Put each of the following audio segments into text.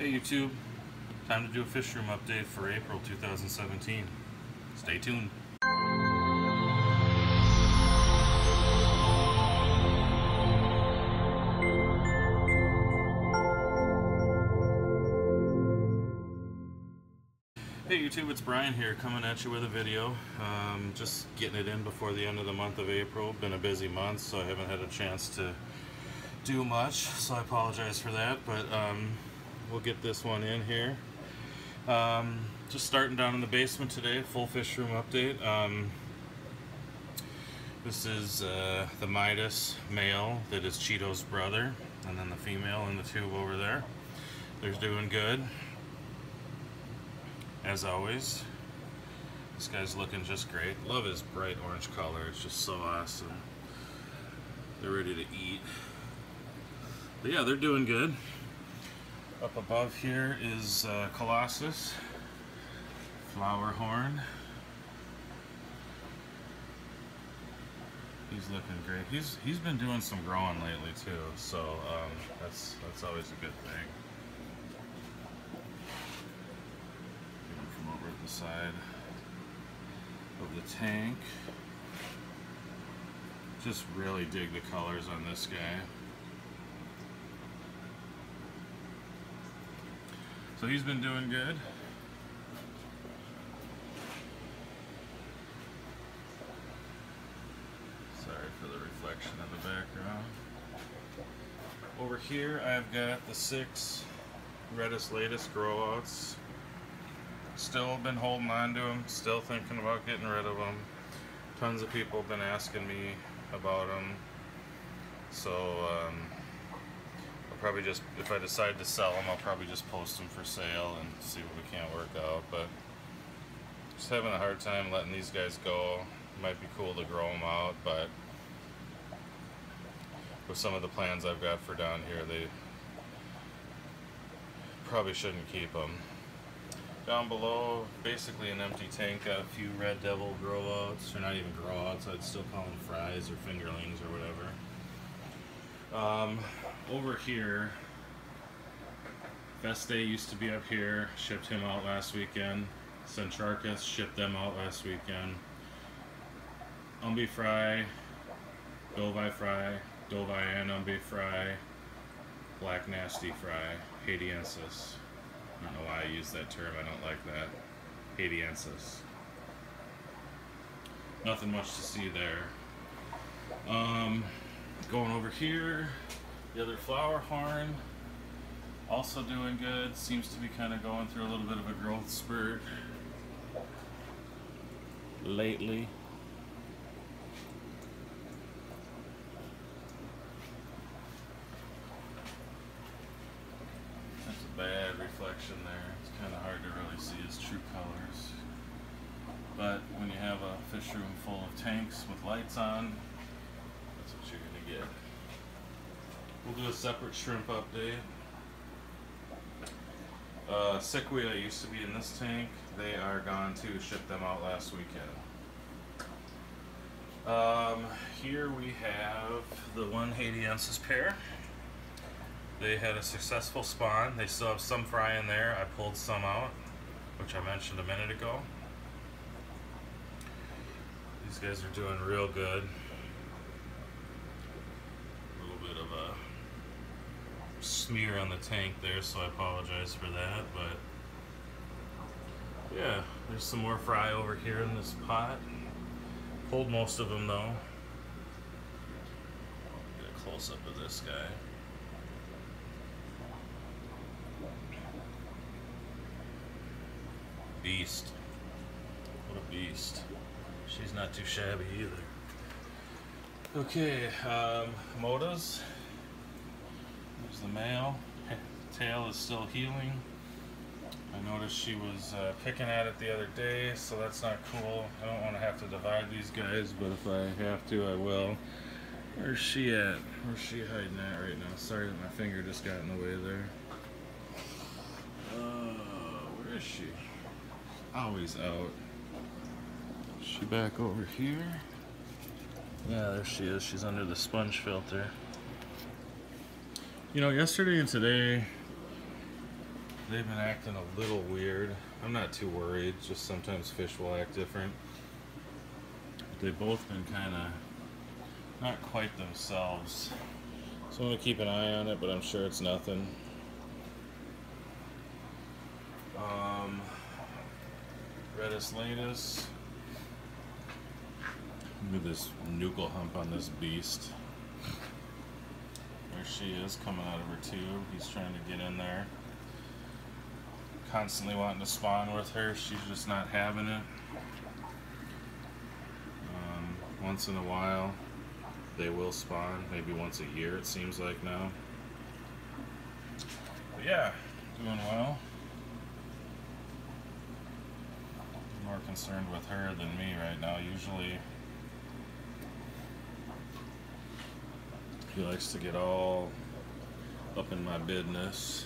Hey YouTube, time to do a fish room update for April 2017. Stay tuned. Hey YouTube, it's Brian here coming at you with a video. Just getting it in before the end of the month of April. Been a busy month, so I haven't had a chance to do much, so I apologize for that, but we'll get this one in here. Just starting down in the basement today, full fish room update. This is the Midas male that is Cheeto's brother, and then the female in the tube over there. They're doing good, as always. This guy's looking just great. Love his bright orange color, it's just so awesome. They're ready to eat. But yeah, they're doing good. Up above here is Colossus Flowerhorn. He's looking great. He's been doing some growing lately too, so that's always a good thing. Get him from over at the side of the tank. Just really dig the colors on this guy. So he's been doing good. Sorry for the reflection in the background. Over here I've got the 6 Red Isletas growouts. Still been holding on to them, still thinking about getting rid of them. Tons of people have been asking me about them. So, probably just, if I decide to sell them, I'll probably just post them for sale and see what we can't work out, but just having a hard time letting these guys go. Might be cool to grow them out, but with some of the plans I've got for down here, they probably shouldn't keep them. Down below, basically an empty tank, got a few Red Devil growouts, or not even growouts, I'd still call them fries or fingerlings or whatever. Over here, Festae used to be up here, shipped him out last weekend. Centrarchus, shipped them out last weekend. Umbee fry, Dovi and Umbee fry, Black Nasty fry, Haitiensis. I don't know why I use that term, I don't like that. Haitiensis. Nothing much to see there. Going over here, the other Flowerhorn, also doing good, seems to be kind of going through a little bit of a growth spurt lately. That's a bad reflection there, it's kind of hard to really see his true colors, but when you have a fish room full of tanks with lights on, that's what you're going to get. We'll do a separate shrimp update. Sequoia used to be in this tank. They are gone too. Shipped them out last weekend. Here we have the one Haitiensis pair. They had a successful spawn. They still have some fry in there. I pulled some out, which I mentioned a minute ago. These guys are doing real good. Smear on the tank there, so I apologize for that, but yeah, there's some more fry over here in this pot. Pulled most of them though. Get a close-up of this guy. Beast. What a beast. She's not too shabby either. Okay, Motas. There's the male. Tail is still healing. I noticed she was picking at it the other day, so that's not cool. I don't want to have to divide these guys, but if I have to, I will. Where's she at? Where's she hiding at right now? Sorry that my finger just got in the way there. Where is she? Always out. Is she back over here? Yeah, there she is. She's under the sponge filter. You know, yesterday and today, They've been acting a little weird. I'm not too worried, just sometimes fish will act different. But they've both been kind of not quite themselves. So I'm going to keep an eye on it, but I'm sure it's nothing. Red Isletas. Look at this nuchal hump on this beast. There she is, coming out of her tube. He's trying to get in there. Constantly wanting to spawn with her. She's just not having it. Once in a while, they will spawn. Maybe once a year, it seems like now. But yeah, doing well. More concerned with her than me right now. Usually he likes to get all up in my business.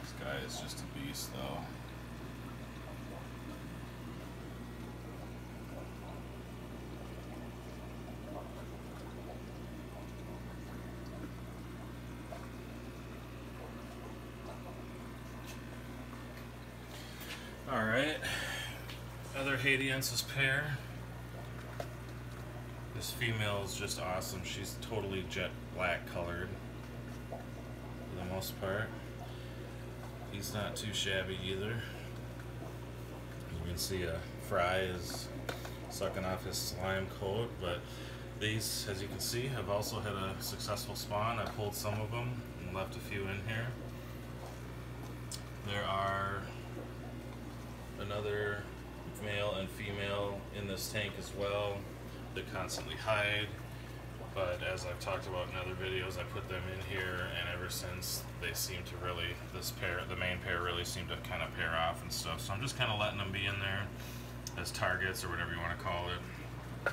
This guy is just a beast though. Alright, other Haitiensis pair. This female is just awesome. She's totally jet black colored for the most part. He's not too shabby either. You can see a fry is sucking off his slime coat, but these, as you can see, have also had a successful spawn. I pulled some of them and left a few in here. There are another male and female in this tank as well. They constantly hide, but as I've talked about in other videos, I put them in here, and ever since they seem to really, this pair, the main pair, really seem to kind of pair off and stuff, so I'm just kind of letting them be in there as targets or whatever you want to call it.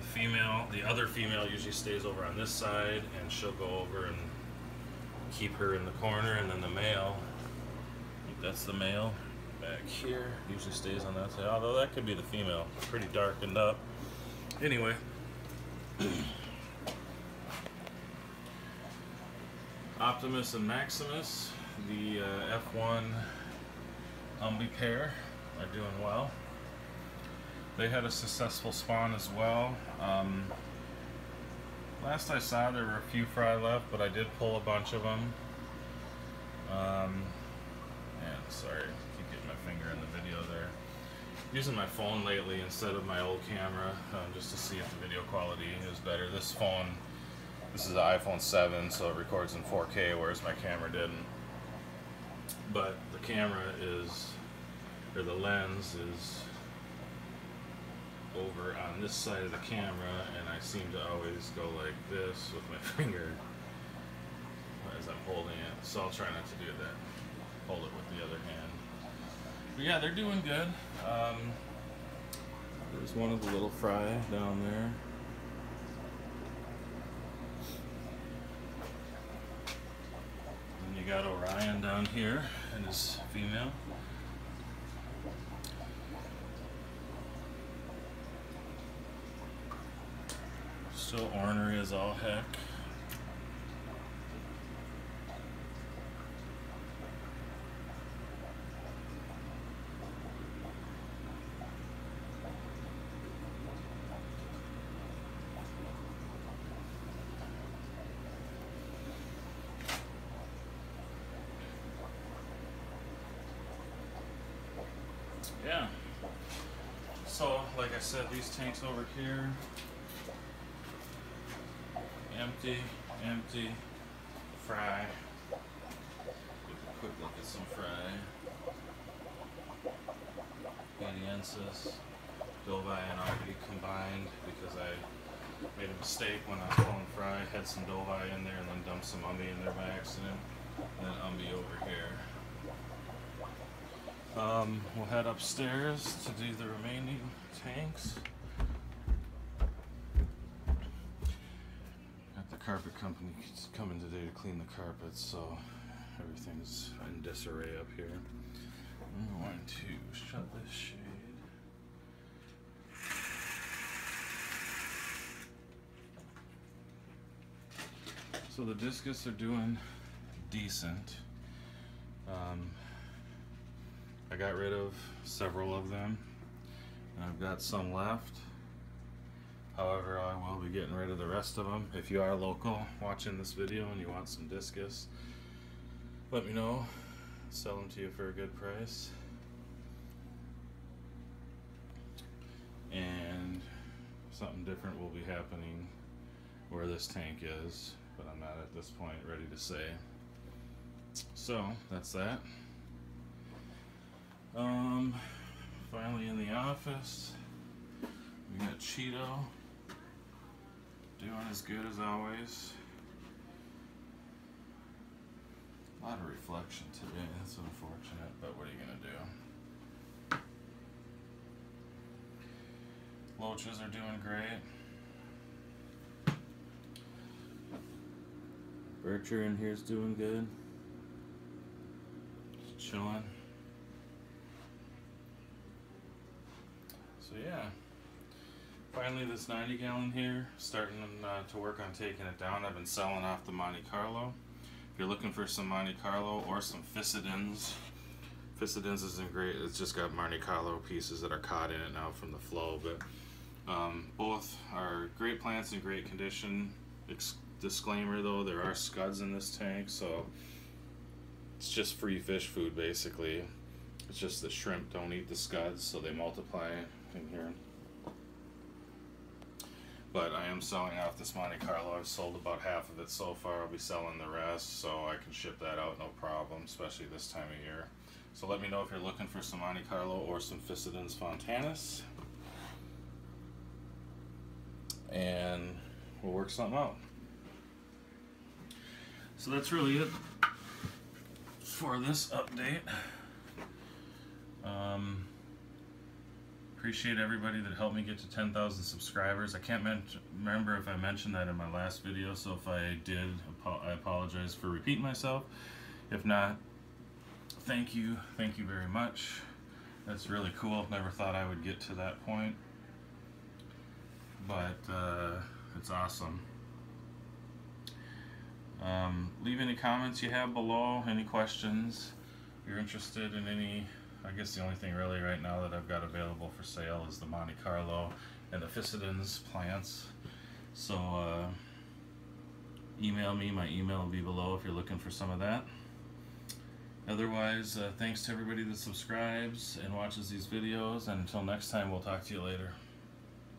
The female, the other female usually stays over on this side, and she'll go over and keep her in the corner, and then the male, that's the male back here, usually stays on that side, although that could be the female. It's pretty darkened up. Anyway, Optimus and Maximus, the F1 Umbee pair, are doing well. They had a successful spawn as well. Last I saw, there were a few fry left, but I did pull a bunch of them. Sorry, I keep getting my finger in the video there. I'm using my phone lately instead of my old camera, just to see if the video quality is better. This phone, this is an iPhone 7, so it records in 4K, whereas my camera didn't. But the camera is, or the lens is over on this side of the camera, and I seem to always go like this with my finger as I'm holding it, so I'll try not to do that. Hold it with the other hand. But yeah, they're doing good. There's one of the little fry down there. And you got Orion down here and his female. Still ornery as all heck. Yeah, so like I said, these tanks over here, empty, empty, fry. Quick look at some fry. Ganiensis, Dolvi, and Umbee combined because I made a mistake when I was pulling fry. Had some Dolvi in there and then dumped some Umbee in there by accident, and then Umbee over here. We'll head upstairs to do the remaining tanks. Got the carpet company coming today to clean the carpets, so everything's in disarray up here. I'm going to shut this shade. So the Discus are doing decent. I got rid of several of them, and I've got some left. However, I will be getting rid of the rest of them. If you are local watching this video and you want some Discus, let me know. Sell them to you for a good price. And something different will be happening where this tank is, but I'm not at this point ready to say. So that's that. Finally in the office, we got Cheeto doing as good as always. A lot of reflection today, that's unfortunate, but what are you gonna do? Loaches are doing great. Bircher in here's doing good. Just chilling. So yeah, finally this 90-gallon here, starting to work on taking it down. I've been selling off the Monte Carlo. If you're looking for some Monte Carlo or some Fissidens, Fissidens isn't great, it's just got Monte Carlo pieces that are caught in it now from the flow, but both are great plants in great condition. Disclaimer though, there are scuds in this tank, so it's just free fish food basically. It's just the shrimp don't eat the scuds, so they multiply in here. But I am selling off this Monte Carlo. I've sold about half of it so far. I'll be selling the rest, so I can ship that out no problem, especially this time of year. So let me know if you're looking for some Monte Carlo or some Fissidens Fontanus, and we'll work something out. So that's really it for this update. Appreciate everybody that helped me get to 10,000 subscribers. I can't remember if I mentioned that in my last video, so if I did, I apologize for repeating myself. If not, thank you very much. That's really cool. Never thought I would get to that point, but it's awesome. Leave any comments you have below, any questions. If you're interested in any, I guess the only thing really right now that I've got available for sale is the Monte Carlo and the Fissidens plants. So email me, my email will be below if you're looking for some of that. Otherwise, thanks to everybody that subscribes and watches these videos, and until next time, we'll talk to you later.